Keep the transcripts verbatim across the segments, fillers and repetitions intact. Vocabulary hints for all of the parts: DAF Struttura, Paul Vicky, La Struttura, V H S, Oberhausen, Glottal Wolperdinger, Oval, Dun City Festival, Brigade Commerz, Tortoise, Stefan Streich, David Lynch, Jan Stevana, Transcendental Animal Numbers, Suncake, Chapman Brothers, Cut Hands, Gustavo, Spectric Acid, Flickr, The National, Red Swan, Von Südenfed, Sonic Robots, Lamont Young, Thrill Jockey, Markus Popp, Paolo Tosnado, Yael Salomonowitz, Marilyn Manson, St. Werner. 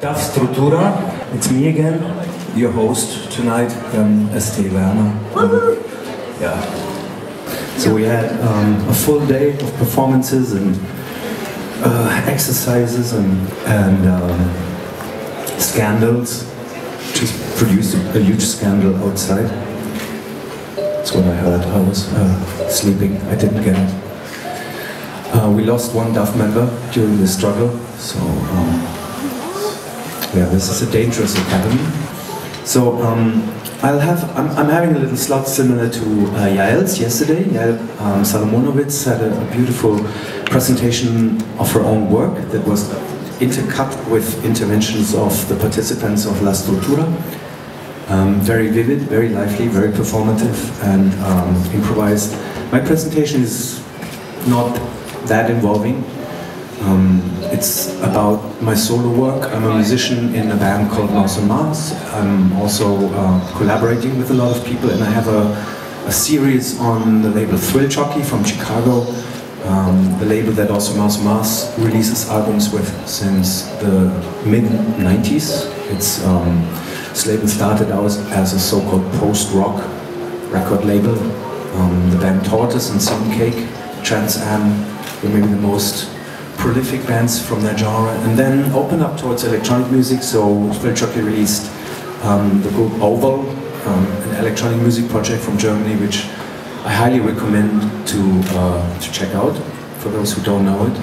D A F Struttura, it's me again, your host tonight, um, Saint Werner. Um, yeah. So we had um, a full day of performances and uh, exercises and, and uh, scandals. Just produced a, a huge scandal outside. That's what I heard. I was uh, sleeping. I didn't get it. Uh, we lost one D A F member during the struggle, so um, yeah, this is a dangerous academy. So um, I'll have, I'm, I'm having a little slot similar to uh, Yael's yesterday. Yael um, Salomonowitz had a, a beautiful presentation of her own work that was intercut with interventions of the participants of La Struttura. Um, very vivid, very lively, very performative, and um, improvised. My presentation is not that involving. Um, it's about my solo work. I'm a musician in a band called Mouse on Mars. I'm also uh, collaborating with a lot of people, and I have a, a series on the label Thrill Jockey from Chicago, um, the label that also Mouse on Mars releases albums with since the mid nineties. It's, um, this label started out as a so-called post-rock record label. Um, the band Tortoise and Suncake, Trans Am, were maybe the most prolific bands from that genre, and then opened up towards electronic music. So Thrill Jockey released um, the group Oval, um, an electronic music project from Germany, which I highly recommend to uh, to check out for those who don't know it.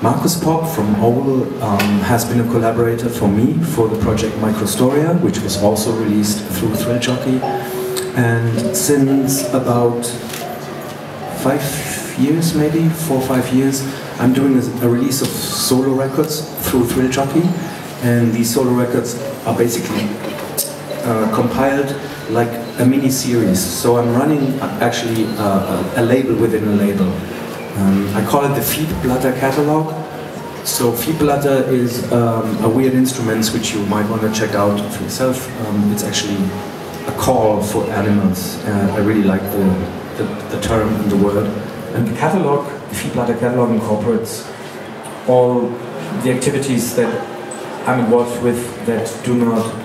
Markus Popp from Oval um, has been a collaborator for me for the project MicroStoria, which was also released through Thrill Jockey, and since about five years, maybe four or five years, I'm doing a, a release of solo records through Thrill Jockey, and these solo records are basically uh, compiled like a mini series. So I'm running actually a, a label within a label. Um, I call it the Feedblatter catalog. So Feedblatter is um, a weird instrument which you might want to check out for yourself. Um, it's actually a call for animals. Uh, I really like the, the, the term and the word. And the catalog, the Feedblatter catalog, incorporates all the activities that I'm involved with that do not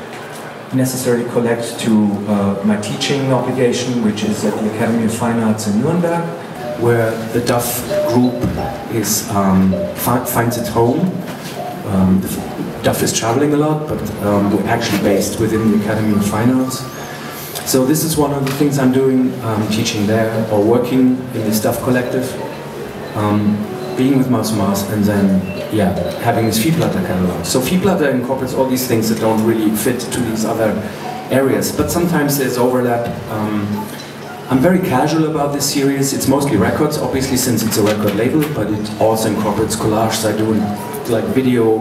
necessarily collect to uh, my teaching obligation, which is at the Academy of Fine Arts in Nuremberg, where the D A F group is, um, fi finds its home. Um, the D A F is traveling a lot, but um, we're actually based within the Academy of Fine Arts. So this is one of the things I'm doing, um, teaching there, or working in this D A F collective, um, being with Mouse on Mars, and then, yeah, having this Feedblatter catalog. So Feedblatter incorporates all these things that don't really fit to these other areas, but sometimes there's overlap. Um, I'm very casual about this series. It's mostly records, obviously, since it's a record label, but it also incorporates collages. I do like video,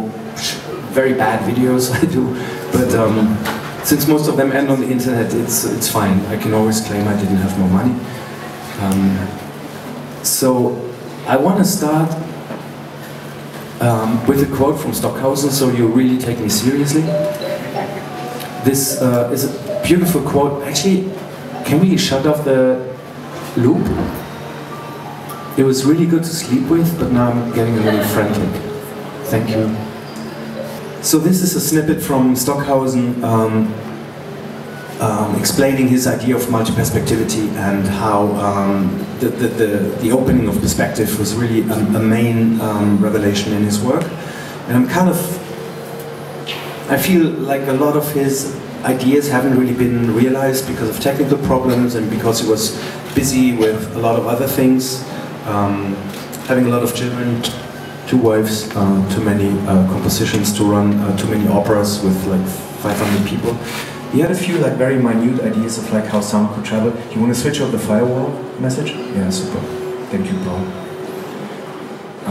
very bad videos I do, but um, since most of them end on the internet, it's it's fine. I can always claim I didn't have more money. Um, so I want to start um, with a quote from Stockhausen, so you really take me seriously. This uh, is a beautiful quote. Actually, can we shut off the loop? It was really good to sleep with, but now I'm getting a little frantic. Thank you. So this is a snippet from Stockhausen um, um, explaining his idea of multi-perspectivity and how um, the, the, the, the opening of perspective was really a, a main um, revelation in his work. And I'm kind of, I feel like a lot of his ideas haven't really been realized because of technical problems and because he was busy with a lot of other things, um, having a lot of children, two wives, uh, too many uh, compositions to run, uh, too many operas with like five hundred people. He had a few like very minute ideas of like how sound could travel. You want to switch off the firewall message? Yeah, super. Thank you, Paul.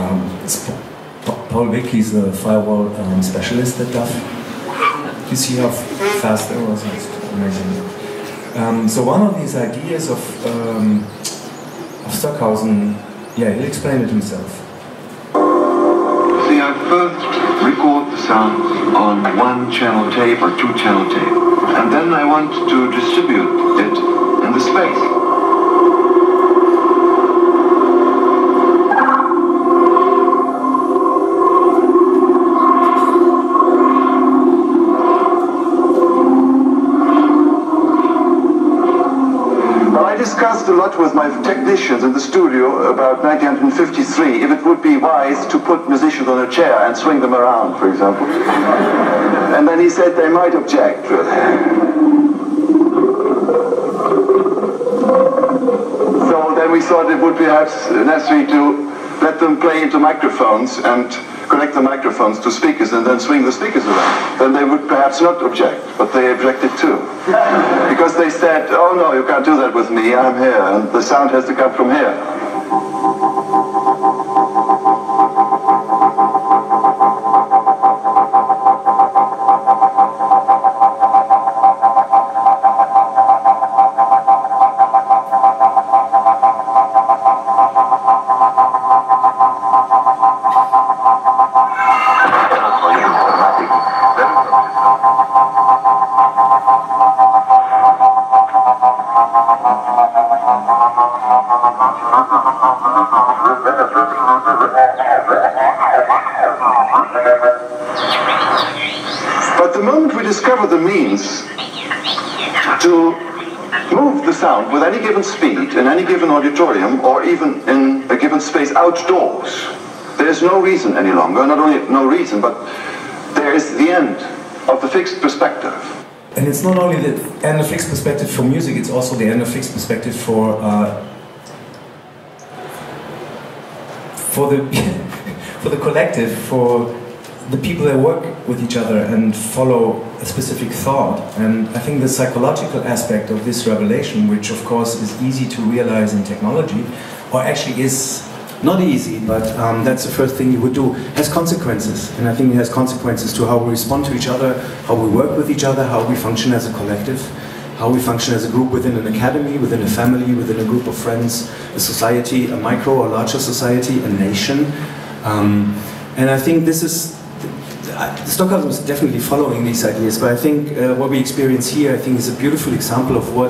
Um, it's pa pa Paul Vicky is the firewall um, specialist at D A F. You see how fast that was? It's amazing. Um, so one of these ideas of, um, of Stockhausen, yeah, he'll explain it himself. First, record the sound on one channel tape or two channel tape, and then I want to distribute it in the space. talked with my technicians in the studio about nineteen fifty-three if it would be wise to put musicians on a chair and swing them around, for example. And then he said they might object. So then we thought it would perhaps necessary to let them play into microphones and connect the microphones to speakers and then swing the speakers around. Then they would perhaps not object, but they objected too. Because they said, oh no, you can't do that with me, I'm here, and the sound has to come from here. With any given speed, in any given auditorium, or even in a given space outdoors, there is no reason any longer, not only no reason, but there is the end of the fixed perspective. And it's not only the end of fixed perspective for music, it's also the end of fixed perspective for, uh, for, the, for the collective, for the people that work with each other and follow a specific thought. And I think the psychological aspect of this revelation, which of course is easy to realize in technology, or actually is not easy, but um, that's the first thing you would do, has consequences. And I think it has consequences to how we respond to each other, how we work with each other, how we function as a collective, how we function as a group within an academy, within a family, within a group of friends, a society, a micro or larger society, a nation. Um, and I think this is Stockhausen was definitely following these ideas, but I think uh, what we experience here, I think, is a beautiful example of what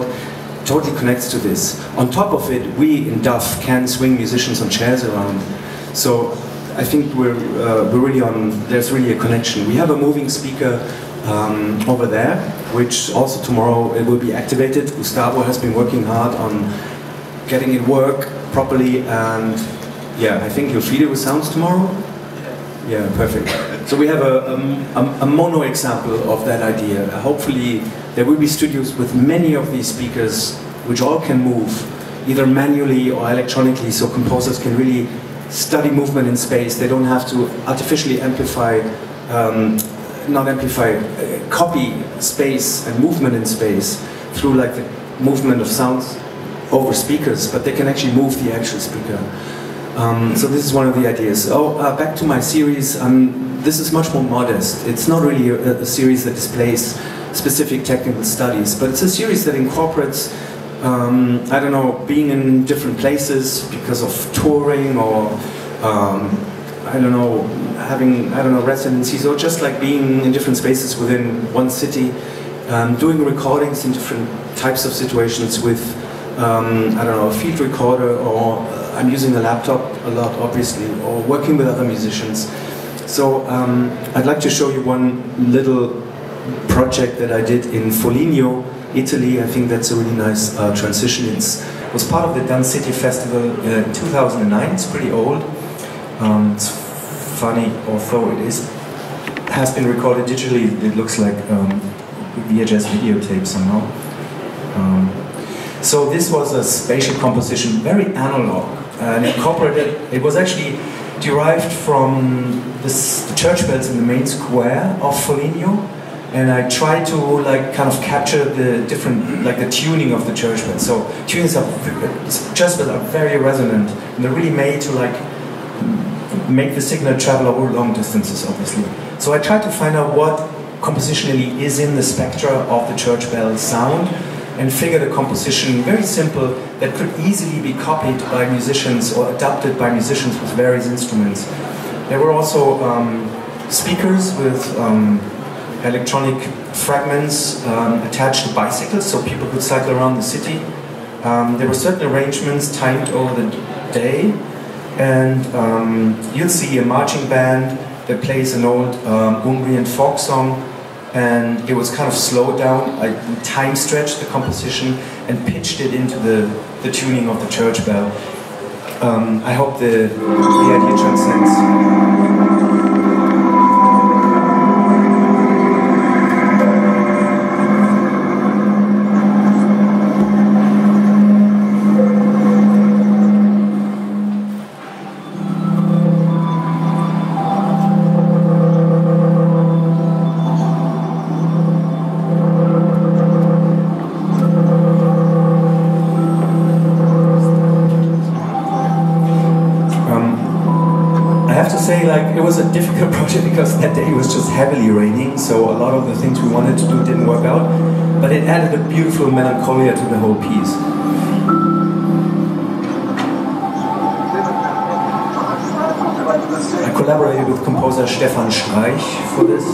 totally connects to this. On top of it, we in D A F can swing musicians on chairs around. So I think we're, uh, we're really on, there's really a connection. We have a moving speaker um, over there, which also tomorrow it will be activated. Gustavo has been working hard on getting it work properly, and yeah, I think you'll feed it with sounds tomorrow. Yeah, perfect. So we have a, a, a mono example of that idea. Hopefully there will be studios with many of these speakers which all can move, either manually or electronically, so composers can really study movement in space. They don't have to artificially amplify, um, not amplify, uh, copy space and movement in space through like the movement of sounds over speakers, but they can actually move the actual speaker. Um, so this is one of the ideas. Oh, uh, back to my series. Um, this is much more modest. It's not really a, a series that displays specific technical studies, but it's a series that incorporates, um, I don't know, being in different places because of touring or, um, I don't know, having, I don't know, residencies, or just like being in different spaces within one city, um, doing recordings in different types of situations with, um, I don't know, a field recorder, or I'm using a laptop a lot, obviously, or working with other musicians. So um, I'd like to show you one little project that I did in Foligno, Italy. I think that's a really nice uh, transition. It's, it was part of the Dun City Festival in uh, two thousand nine. It's pretty old. Um, it's funny, although it is. It has been recorded digitally. It looks like um, V H S videotape somehow. Um, so this was a spatial composition, very analog. And incorporated, it was actually derived from this, the church bells in the main square of Foligno, and I tried to like kind of capture the different, like the tuning of the church bells. So tunings of church bells are very resonant, and they're really made to like make the signal travel over long distances, obviously. So I tried to find out what compositionally is in the spectra of the church bell sound, and figured a composition, very simple, that could easily be copied by musicians or adapted by musicians with various instruments. There were also um, speakers with um, electronic fragments um, attached to bicycles, so people could cycle around the city. Um, there were certain arrangements timed over the day, and um, you'll see a marching band that plays an old um, Umbrian folk song, and it was kind of slowed down. I time stretched the composition and pitched it into the, the tuning of the church bell. Um, I hope the, the idea transcends. A difficult project because that day was just heavily raining, so a lot of the things we wanted to do didn't work out, but it added a beautiful melancholia to the whole piece. I collaborated with composer Stefan Streich for this.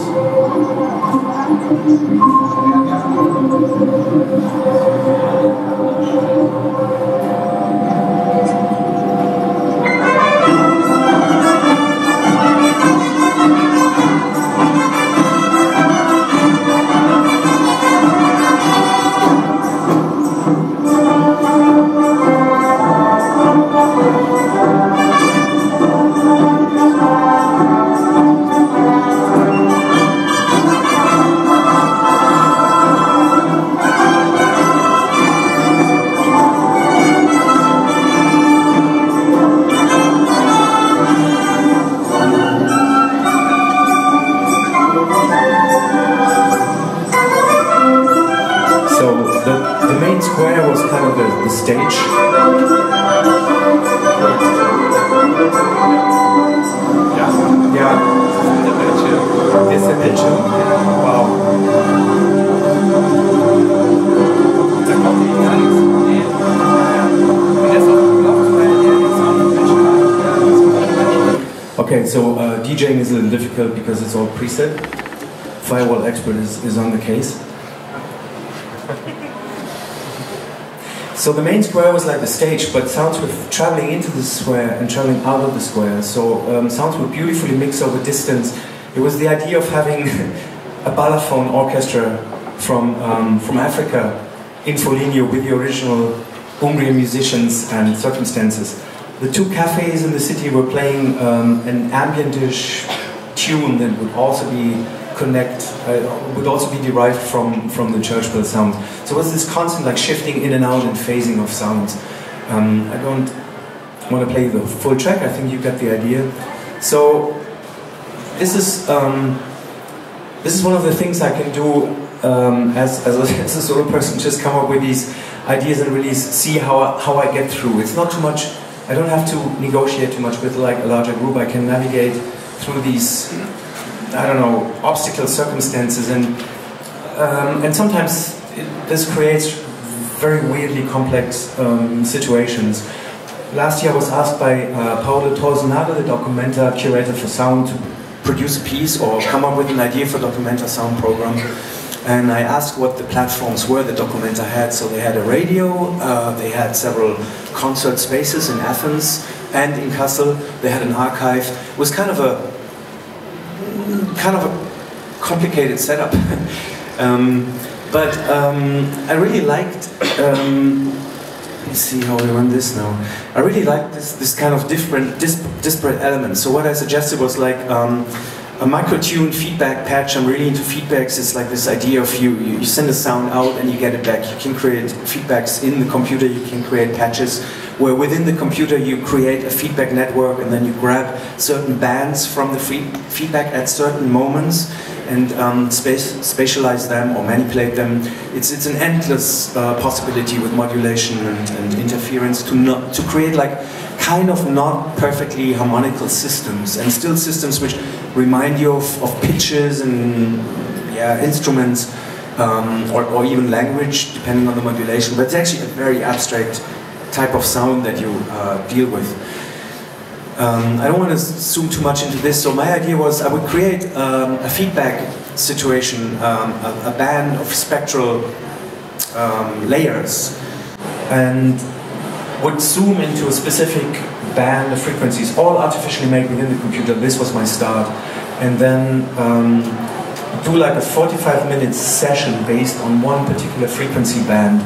So uh, DJing is a little difficult because it's all preset. Firewall expert is, is on the case. So the main square was like the stage, but sounds were traveling into the square and traveling out of the square. So um, sounds were beautifully mixed over distance. It was the idea of having a balafon orchestra from, um, from Africa in Foligno with the original Umbrian musicians and circumstances. The two cafes in the city were playing um, an ambientish tune that would also be connect, uh, would also be derived from from the church bell sound. So it was this constant like shifting in and out and phasing of sounds. Um, I don't want to play the full track. I think you got the idea. So this is um, this is one of the things I can do um, as as a, as a solo person. Just come up with these ideas and really see how I, how I get through. It's not too much. I don't have to negotiate too much with like a larger group. I can navigate through these, I don't know, obstacle circumstances, and um, and sometimes it, this creates very weirdly complex um, situations. Last year I was asked by uh, Paolo Tosnado, the Documenta curator for sound, to produce a piece or come up with an idea for Documenta sound program. And I asked what the platforms were that Documenta had. So they had a radio, uh, they had several concert spaces in Athens and in Kassel. They had an archive. It was kind of a kind of a complicated setup. um, but um, I really liked. Um, let me see how we run this now. I really liked this this kind of different dis disparate elements. So what I suggested was like. Um, A microtune feedback patch. I'm really into feedbacks. It's like this idea of you, you send a sound out and you get it back. You can create feedbacks in the computer, you can create patches, where within the computer you create a feedback network and then you grab certain bands from the free feedback at certain moments and um, space, spatialize them or manipulate them. It's, it's an endless uh, possibility with modulation and, and interference to, not, to create like kind of not perfectly harmonical systems, and still systems which remind you of, of pitches and yeah, instruments um, or, or even language, depending on the modulation. But it's actually a very abstract type of sound that you uh, deal with. Um, I don't want to zoom too much into this. So my idea was I would create um, a feedback situation, um, a, a band of spectral um, layers, and would zoom into a specific band of frequencies, all artificially made within the computer. This was my start. And then um, do like a forty-five minute session based on one particular frequency band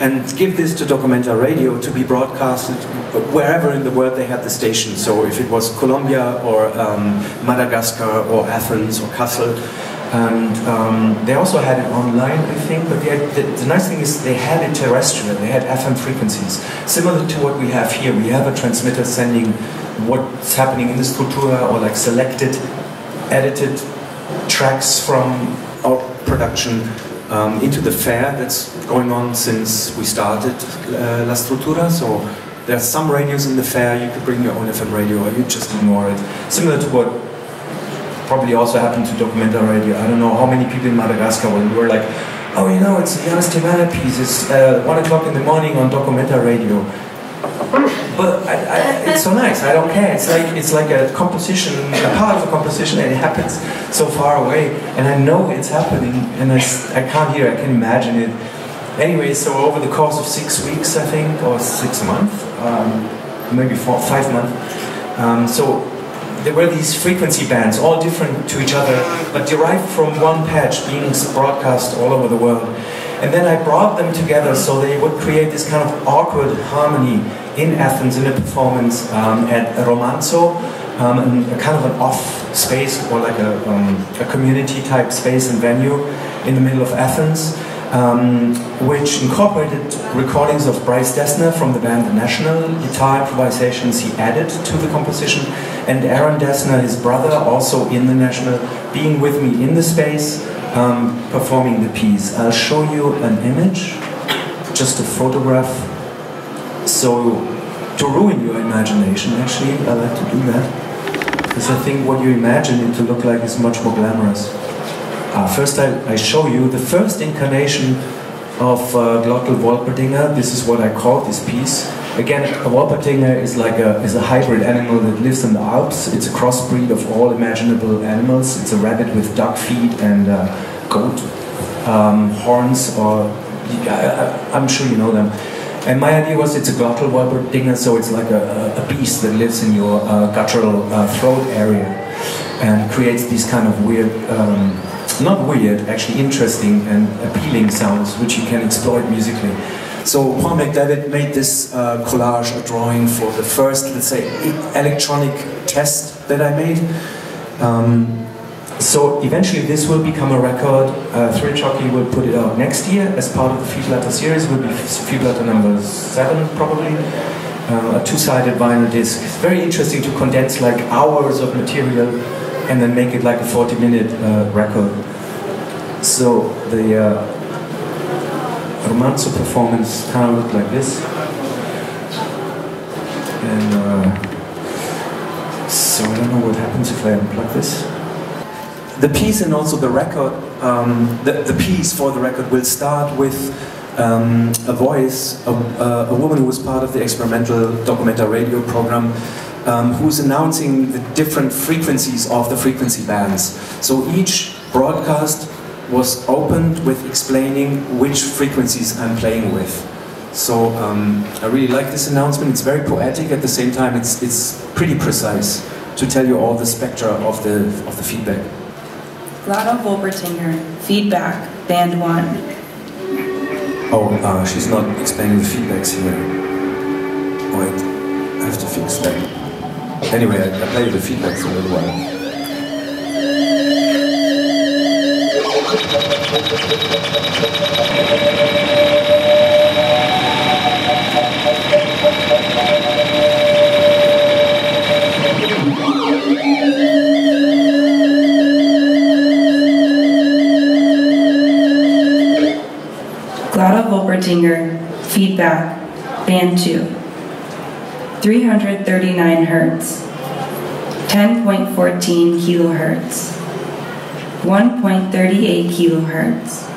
and give this to Documenta Radio to be broadcasted wherever in the world they had the station. So if it was Colombia or um, Madagascar or Athens or Kassel. And um, they also had it online, I think, but had, the, the nice thing is they had it terrestrial, they had F M frequencies, similar to what we have here. We have a transmitter sending what's happening in the Struttura or like selected, edited tracks from our production um, into the fair that's going on since we started uh, La Struttura. So there are some radios in the fair, you could bring your own F M radio or you just ignore it, similar to what probably also happened to Documenta Radio. I don't know how many people in Madagascar when we were like, oh, you know, it's the Jan Stevana piece, it's uh, one o'clock in the morning on Documenta Radio. But I, I, it's so nice, I don't care. It's like, it's like a composition, a part of a composition, and it happens so far away. And I know it's happening, and I, I can't hear, I can imagine it. Anyway, so over the course of six weeks, I think, or six months, um, maybe four, five months, um, so there were these frequency bands, all different to each other, but derived from one patch being broadcast all over the world. And then I brought them together so they would create this kind of awkward harmony in Athens in a performance um, at Romanzo, um, and a kind of an off space or like a, um, a community type space and venue in the middle of Athens, um, which incorporated recordings of Bryce Dessner from the band The National, guitar improvisations he added to the composition, and Aaron Dessner, his brother, also in The National, being with me in the space, um, performing the piece. I'll show you an image, just a photograph, so to ruin your imagination, actually, I like to do that, because I think what you imagine it to look like is much more glamorous. Uh, first I, I show you the first incarnation of uh, Glottal Wolperdinger. This is what I call this piece. Again, a Wolperdinger is like a, is a hybrid animal that lives in the Alps. It's a crossbreed of all imaginable animals. It's a rabbit with duck feet and uh, goat um, horns, or I, I, I'm sure you know them. And my idea was it's a Glottal Wolperdinger, so it's like a, a beast that lives in your uh, guttural uh, throat area and creates these kind of weird, um, not weird, actually interesting and appealing sounds which you can exploit musically. So Paul McDavid made this uh, collage, a drawing for the first, let's say, electronic test that I made. Um, so eventually this will become a record. Uh, Thrill Jockey will put it out next year as part of the Feedblatter series. It will be Feedblatter number seven probably, uh, a two-sided vinyl disc. It's very interesting to condense like hours of material and then make it like a forty minute uh, record. So the uh, Romanzo performance kind of looked like this, and uh, so I don't know what happens if I unplug this. The piece and also the record, um, the, the piece for the record will start with um, a voice, a, a woman who was part of the experimental Documenta Radio program, um, who's announcing the different frequencies of the frequency bands. So each broadcast was opened with explaining which frequencies I'm playing with. So um, I really like this announcement. It's very poetic. At the same time, it's it's pretty precise to tell you all the spectra of the of the feedback. Glottal Wolperdinger, feedback, band one. Oh, uh, she's not explaining the feedbacks here. Wait, I have to fix that. Anyway, I, I play you the feedbacks in a little while. Glottal Wolperdinger, feedback, band two, three hundred thirty-nine hertz, ten point one four kilohertz, one point three eight kilohertz,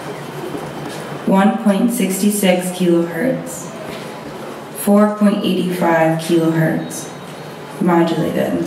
one point six six kilohertz, four point eight five kilohertz, modulated.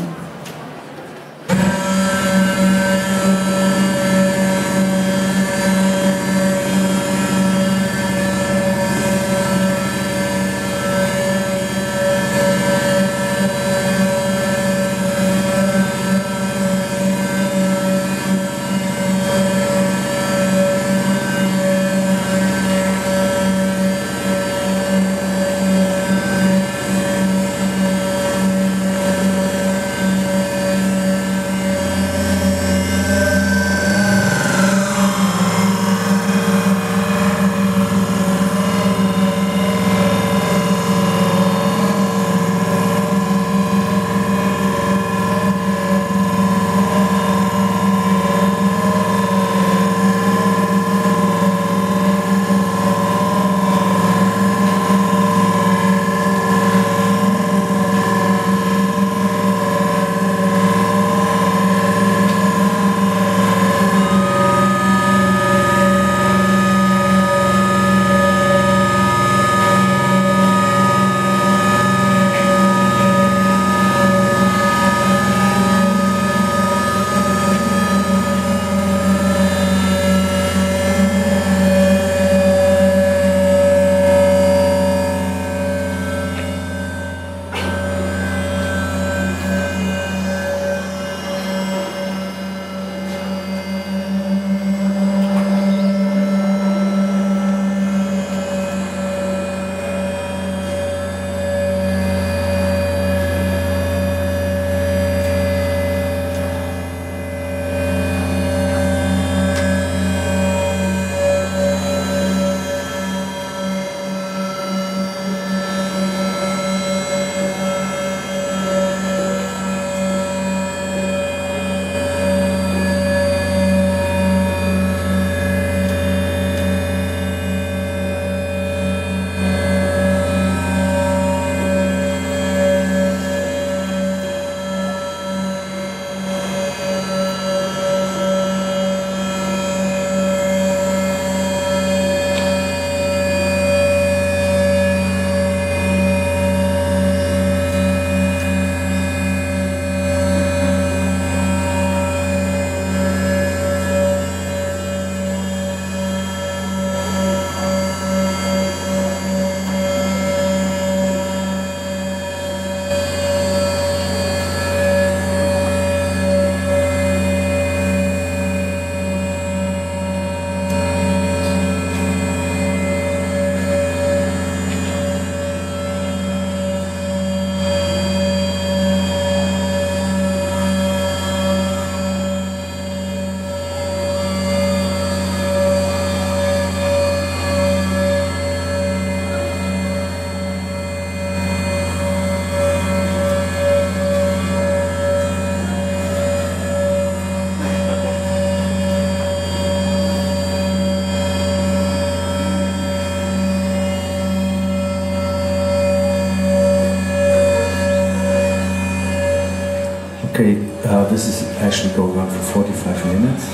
But this is actually going on for forty-five minutes,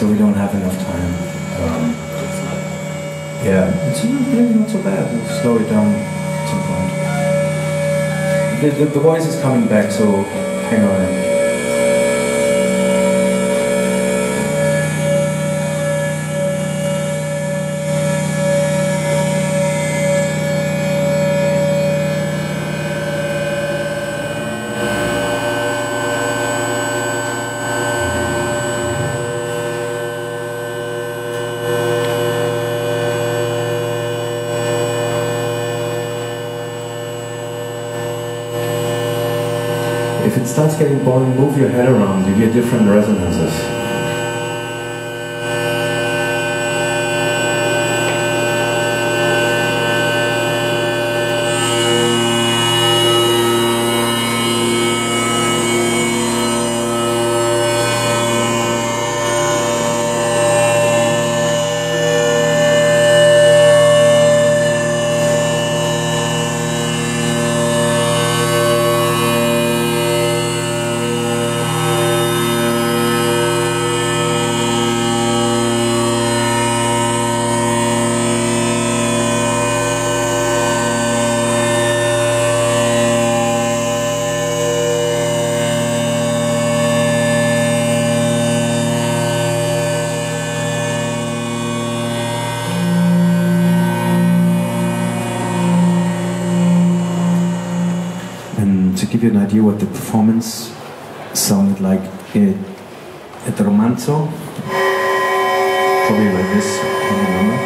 so we don't have enough time. Um, yeah, it's really not so bad. We'll slow it down at some point. The, the, the voice is coming back, so hang on. If it starts getting boring, move your head around, you get different resonances. An idea what the performance sounded like it, at the Romanzo, probably like this, I don't remember.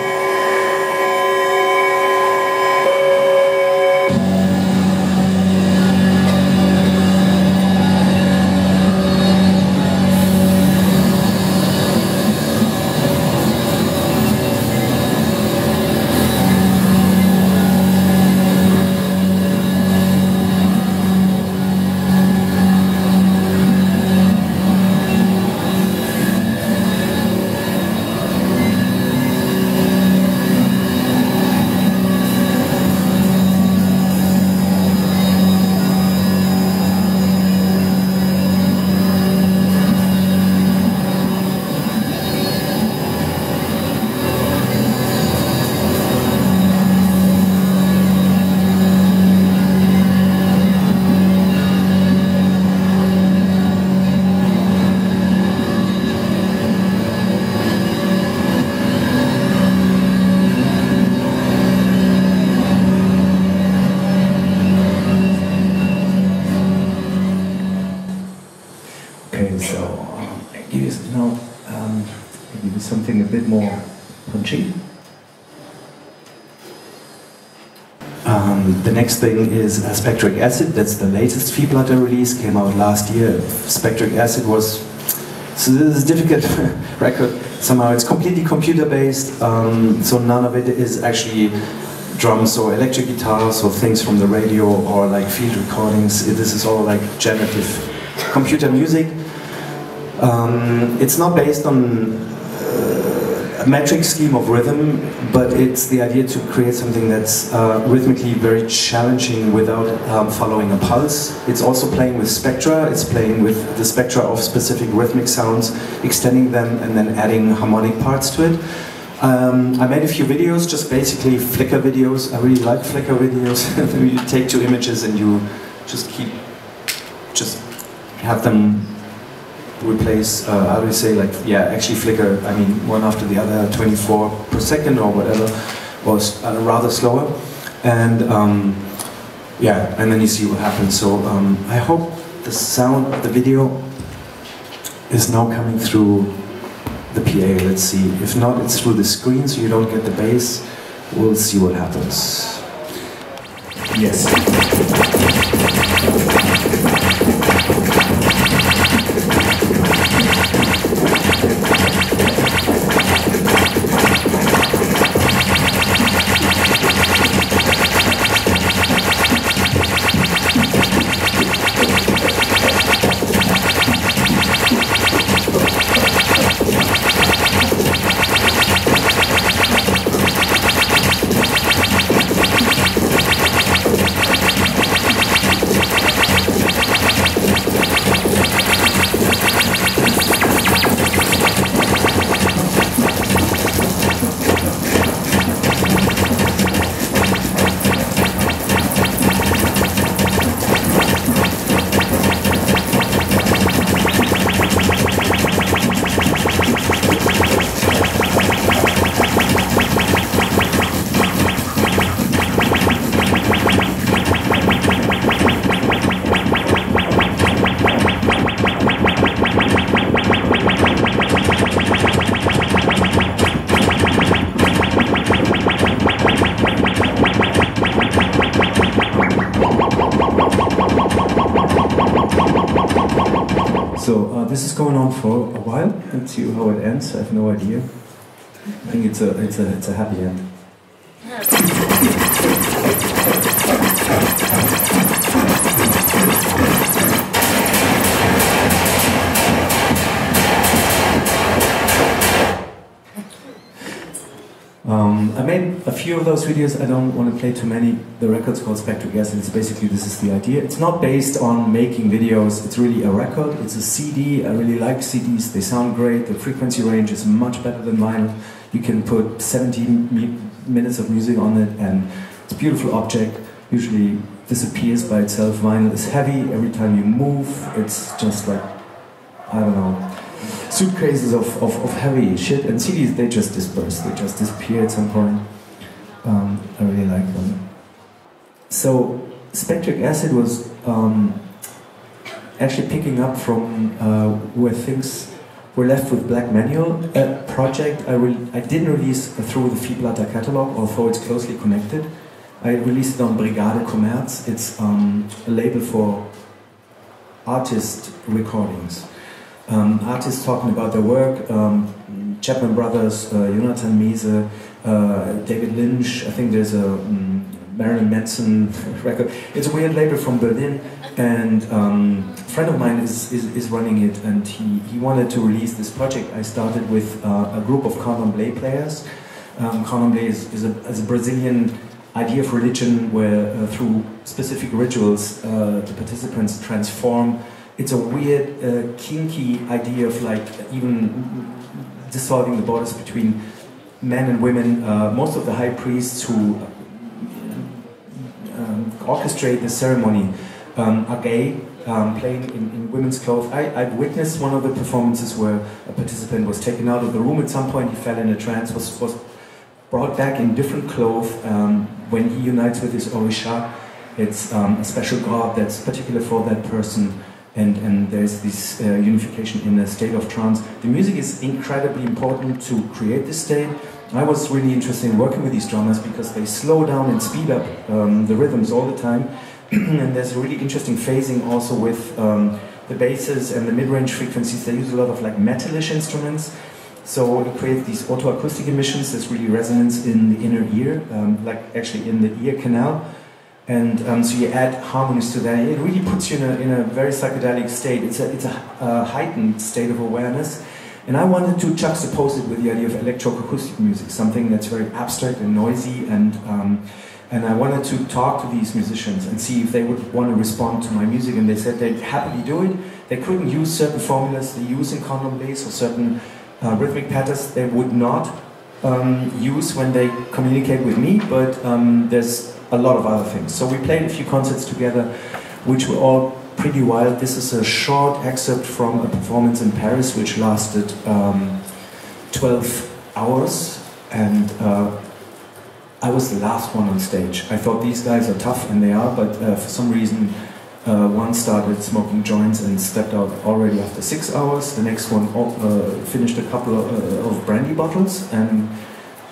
Next thing is uh, Spectric Acid. That's the latest Feedblatter release, came out last year. Spectric Acid was, so this is a difficult record somehow. It's completely computer based, um, so none of it is actually drums or electric guitars or things from the radio or like field recordings. This is all like generative computer music. Um, it's not based on metric scheme of rhythm, but it's the idea to create something that's uh, rhythmically very challenging without um, following a pulse. It's also playing with spectra, it's playing with the spectra of specific rhythmic sounds, extending them and then adding harmonic parts to it. Um, I made a few videos, just basically Flickr videos. I really like Flickr videos. You take two images and you just keep, just have them replace, uh, how do we say, like, yeah, actually Flickr, I mean, one after the other, twenty-four per second or whatever, was uh, rather slower, and um, yeah, and then you see what happens. So um, I hope the sound of the video is now coming through the P A, let's see. If not, it's through the screen, so you don't get the bass. We'll see what happens. Yes. So uh, this is going on for a while. Let's see how it ends. I have no idea. I think it's a it's a it's a happy end. Um, I made a few of those videos. I don't want to play too many. The record's called Spectric Acid. It's basically, this is the idea. It's not based on making videos. It's really a record. It's a C D. I really like C Ds. They sound great. The frequency range is much better than vinyl. You can put seventeen minutes of music on it, and it's a beautiful object. Usually disappears by itself. Vinyl is heavy. Every time you move, it's just like, I don't know, suitcases of, of, of heavy shit, and C Ds, they just disperse, they just disappear at some point. Um, I really like them. So, Spectric Acid was um, actually picking up from uh, where things were left with Black Manual, a project I, re I didn't release through the Feedblatter catalog, although it's closely connected. I released it on Brigade Commerz. It's um, a label for artist recordings. Um, artists talking about their work, um, Chapman Brothers, uh, Jonathan Meese, uh, David Lynch. I think there's a um, Marilyn Manson record. It's a weird label from Berlin, and um, a friend of mine is, is, is running it, and he, he wanted to release this project. I started with uh, a group of Candomblé players. Um, Candomblé is, is, a, is a Brazilian idea of religion where uh, through specific rituals uh, the participants transform. It's a weird, uh, kinky idea of like even dissolving the borders between men and women. Uh, most of the high priests who um, orchestrate the ceremony um, are gay, um, playing in, in women's clothes. I, I've witnessed one of the performances where a participant was taken out of the room at some point. He fell in a trance, was, was brought back in different clothes um, when he unites with his Orisha. It's um, a special god that's particular for that person. And, and there's this uh, unification in a state of trance. The music is incredibly important to create this state. I was really interested in working with these drummers because they slow down and speed up um, the rhythms all the time. And there's a really interesting phasing also with um, the basses and the mid-range frequencies. They use a lot of like metalish instruments. So it creates these autoacoustic emissions. There's really resonance in the inner ear, um, like actually in the ear canal. And um, so you add harmonies to that. It really puts you in a, in a very psychedelic state. It's a, it's a uh, heightened state of awareness. And I wanted to juxtapose it with the idea of electroacoustic music, something that's very abstract and noisy. And, um, and I wanted to talk to these musicians and see if they would want to respond to my music. And they said they'd happily do it. They couldn't use certain formulas they use in Candomblé, or certain uh, rhythmic patterns they would not um, use when they communicate with me. But um, there's a lot of other things. So we played a few concerts together, which were all pretty wild. This is a short excerpt from a performance in Paris, which lasted um, twelve hours. And uh, I was the last one on stage. I thought these guys are tough, and they are, but uh, for some reason, uh, one started smoking joints and stepped out already after six hours. The next one uh, finished a couple of, uh, of brandy bottles and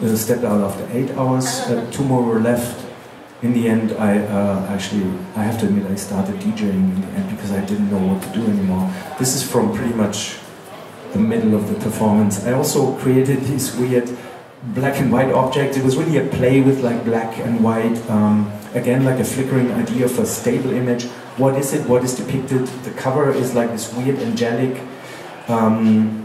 uh, stepped out after eight hours. Uh, two more were left. In the end, I uh, actually, I have to admit, I started DJing in the end because I didn't know what to do anymore. This is from pretty much the middle of the performance. I also created these weird black and white objects. It was really a play with like black and white, um, again, like a flickering idea of a stable image. What is it? What is depicted? The cover is like this weird angelic um,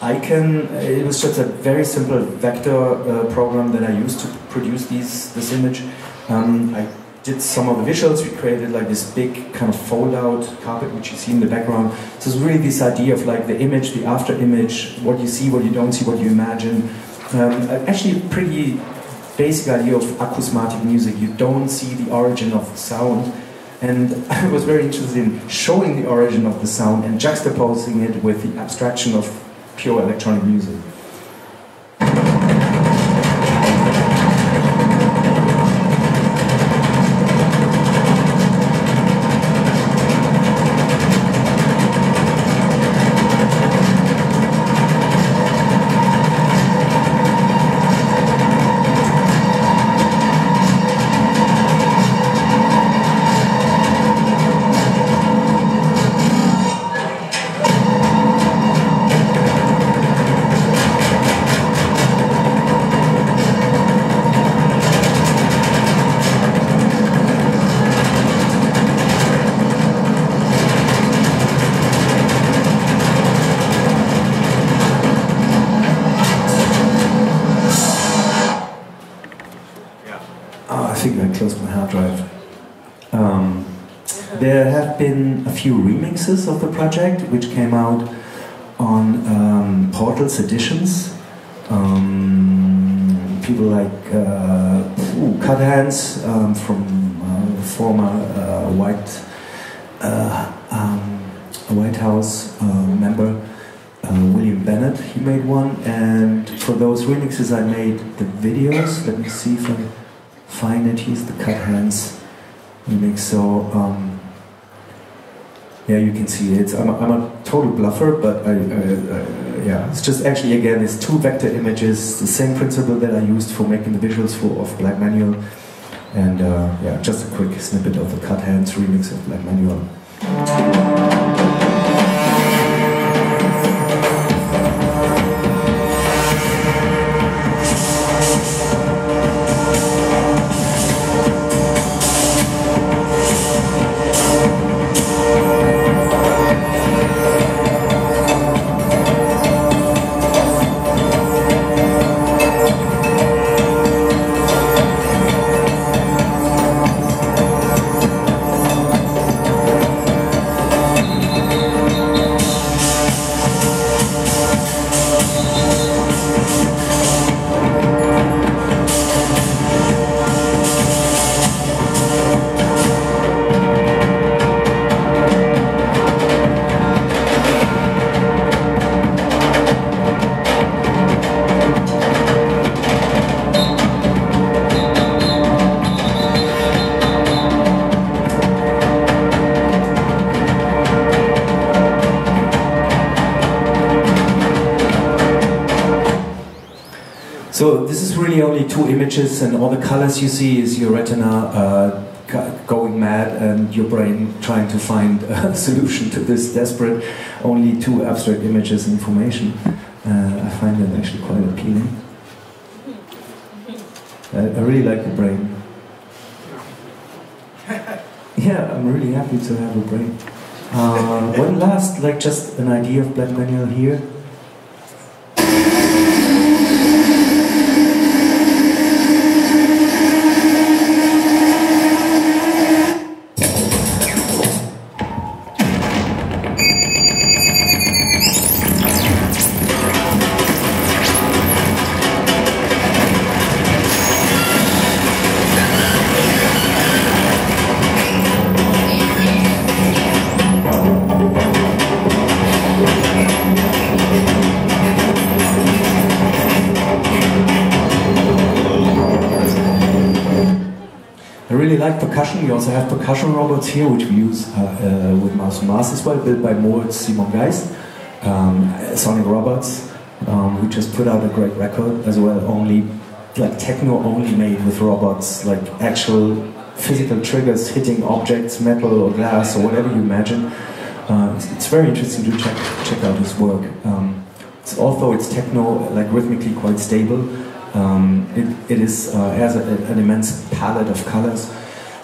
icon. It was just a very simple vector uh, program that I used to produce these this image. Um, I did some of the visuals. We created like this big kind of fold-out carpet, which you see in the background. So it's really this idea of like the image, the after image, what you see, what you don't see, what you imagine. Um, actually, a pretty basic idea of acousmatic music. You don't see the origin of the sound. And I was very interested in showing the origin of the sound and juxtaposing it with the abstraction of pure electronic music. figure I closed my hard drive. Um, there have been a few remixes of the project which came out on um, Portals editions. Um, people like uh, ooh, Cut Hands um, from uh, former uh, White uh, um, White House uh, member uh, William Bennett, he made one, and for those remixes I made the videos. Let me see if I find it. Here's the Cut Hands remix. So um, yeah, you can see it. I'm a, I'm a total bluffer, but I, I, I, yeah, it's just actually again it's two vector images, the same principle that I used for making the visuals for of Black Manual, and uh, yeah, just a quick snippet of the Cut Hands remix of Black Manual. So this is really only two images, and all the colors you see is your retina uh, going mad and your brain trying to find a solution to this desperate, only two abstract images and information. Uh, I find that actually quite appealing. I, I really like the brain. Yeah, I'm really happy to have a brain. Uh, one last, like just an idea of Black Manual here. Percussion. We also have percussion robots here, which we use uh, uh, with Mouse on Mars as well, built by Moritz Simon Geist, um, Sonic Robots, um, who just put out a great record as well, only like techno only made with robots, like actual physical triggers hitting objects, metal or glass or whatever you imagine. Uh, it's, it's very interesting to check, check out his work. Um, it's, although it's techno, like rhythmically quite stable, um, it, it is, uh, has a, an immense palette of colors.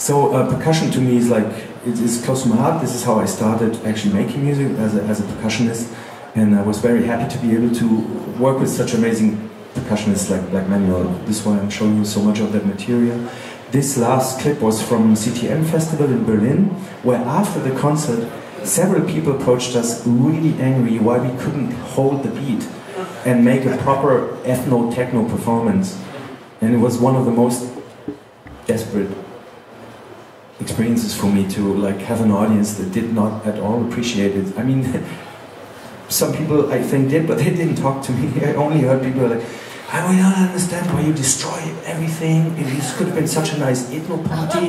So uh, percussion to me is like, it is close to my heart. This is how I started actually making music as a, as a percussionist, and I was very happy to be able to work with such amazing percussionists like Black Manual. This is why I'm showing you so much of that material. This last clip was from C T M Festival in Berlin, where after the concert, several people approached us really angry why we couldn't hold the beat and make a proper ethno-techno performance. And it was one of the most desperate experiences for me to like have an audience that did not at all appreciate it. I mean, some people I think did, but they didn't talk to me. I only heard people like, "I will not understand why you destroy everything. This could have been such a nice ethno party."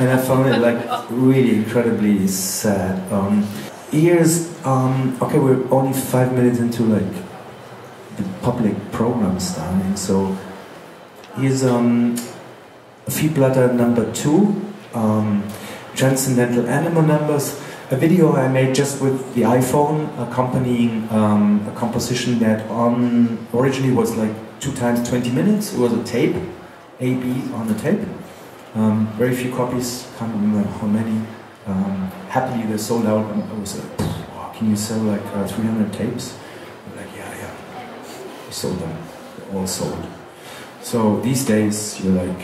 And I found it like really incredibly sad. Um, years. Um, okay, we're only five minutes into like the public program starting. So here's um, Feedblatter number two. Um, transcendental animal numbers, a video I made just with the iPhone accompanying um, a composition that on originally was like two times twenty minutes. It was a tape, A B on the tape, um, very few copies, can't remember how many. Um, happily they sold out. I was like, oh, can you sell like uh, three hundred tapes? I'm like, yeah, yeah, we sold them, they're all sold. So these days you're like,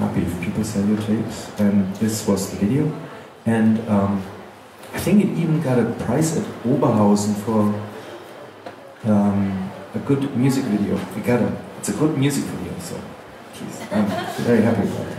happy if people sell you tapes. And this was the video. And um, I think it even got a prize at Oberhausen for um, a good music video. It got a, it's a good music video, so geez, I'm very happy about it.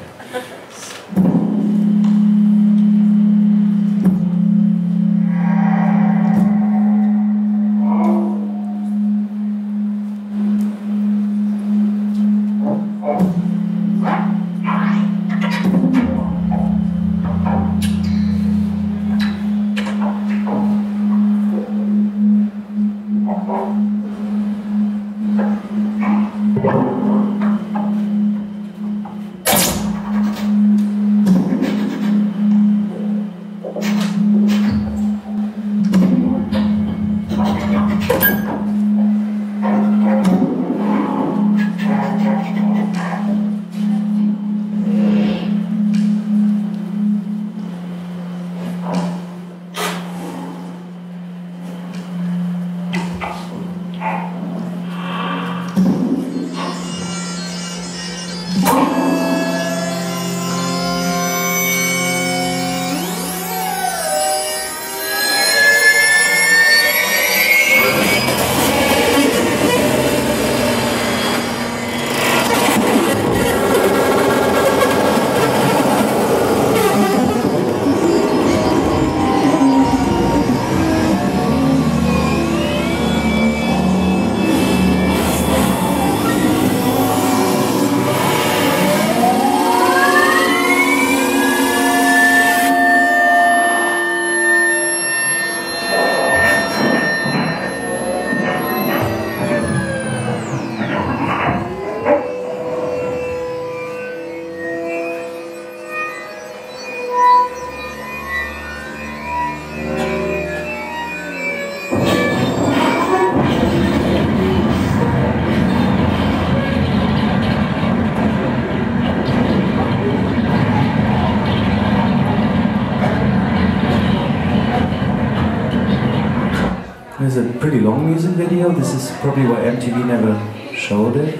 It's a pretty long music video. This is probably why M T V never showed it,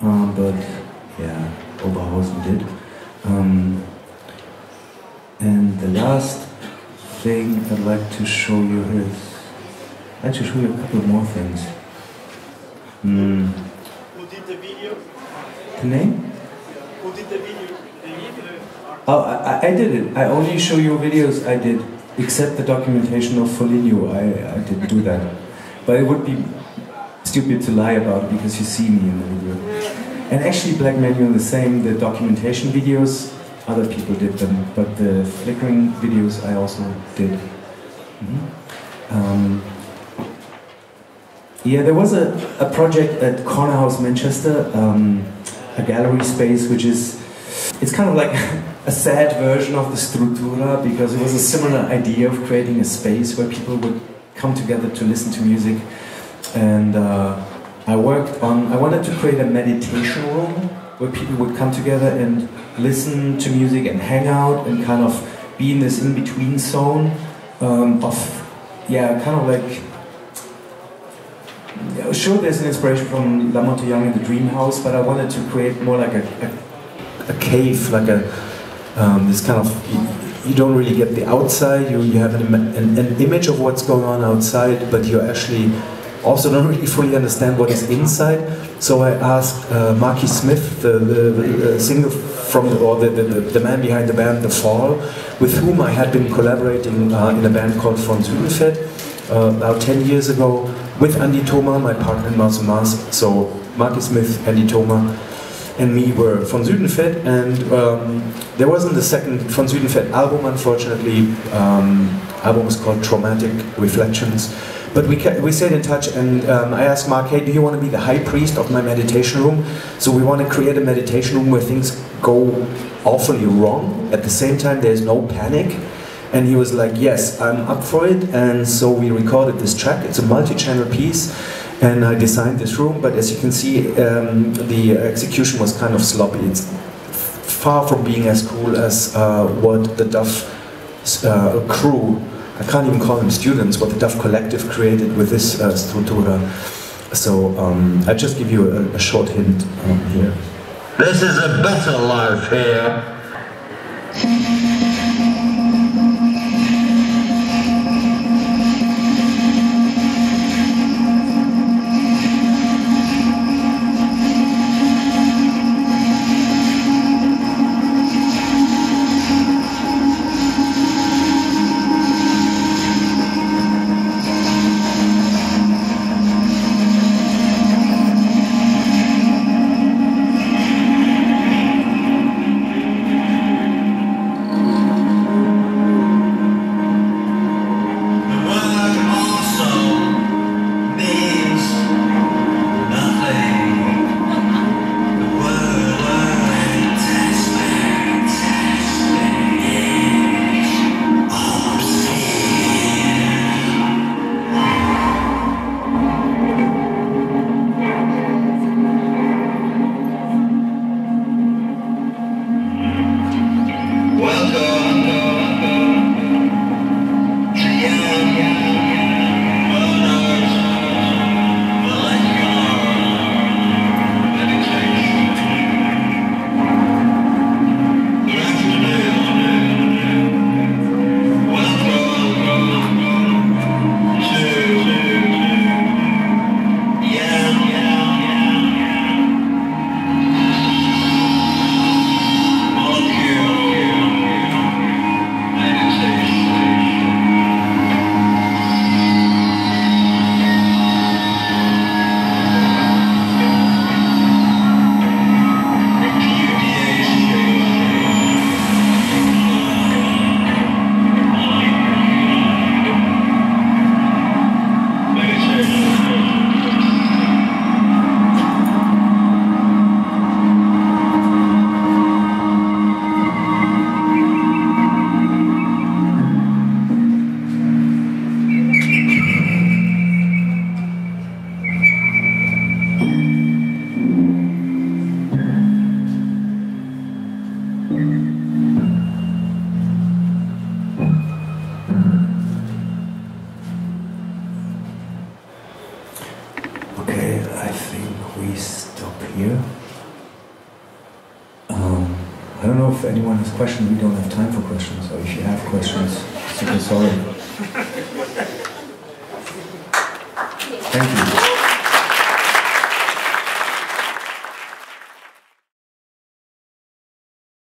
um, but yeah, Oberhausen did. Um, and the last thing I'd like to show you is, I'd like to show you a couple more things. Mm. Who did the video? The name? Who did the video? Oh, I, I did it. I only show you videos I did. Except the documentation of Foligno, I, I didn't do that. But it would be stupid to lie about it because you see me in the video. And actually Black Manual the same, the documentation videos, other people did them, but the flickering videos I also did. Mm-hmm. um, yeah, there was a, a project at Corner House Manchester, um, a gallery space which is, it's kind of like a sad version of the Struttura, because it was a similar idea of creating a space where people would come together to listen to music. And uh, I worked on, I wanted to create a meditation room where people would come together and listen to music and hang out and kind of be in this in-between zone um, of, yeah, kind of like, yeah, sure there's an inspiration from Lamont Young and the Dream House, but I wanted to create more like a, a, a cave, like a, Um, this kind of, you, you don't really get the outside, you, you have an, an, an image of what's going on outside, but you actually also don't really fully understand what is inside. So I asked uh, Mark E. Smith, the, the, the singer from, or the, the, the man behind the band The Fall, with whom I had been collaborating uh, in a band called Von Südenfed uh, about ten years ago, with Andi Toma, my partner in Mouse on Mars. So Mark E. Smith, Andi Toma, and me were Von Südenfed, and um, there wasn't the second Von Südenfed album, unfortunately. Um, album was called Traumatic Reflections. But we kept, we stayed in touch, and um, I asked Mark, hey, do you want to be the high priest of my meditation room? So we want to create a meditation room where things go awfully wrong. At the same time, there's no panic. And he was like, yes, I'm up for it. And so we recorded this track. It's a multi-channel piece. And I designed this room, but as you can see, um, the execution was kind of sloppy. It's far from being as cool as uh, what the D A F uh, crew, I can't even call them students, what the D A F collective created with this uh, Struttura. So um, I'll just give you a, a short hint um, here. This is a better life here. Question, we don't have time for questions, so if you have questions, super sorry. Thank you.